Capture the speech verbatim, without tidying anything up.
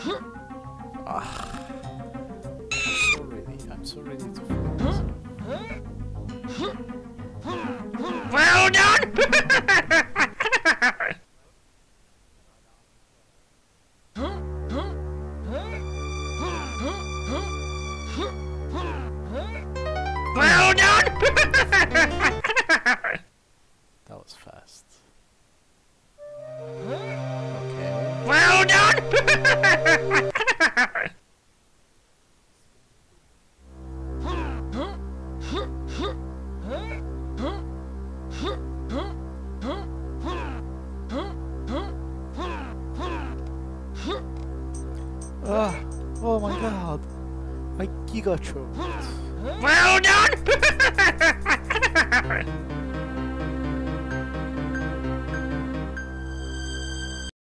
Ah. I'm so ready. I'm so ready to fall. Well done! Well done! That was fast. Okay. Well done! Ah, oh my god, my giga choked. Well done!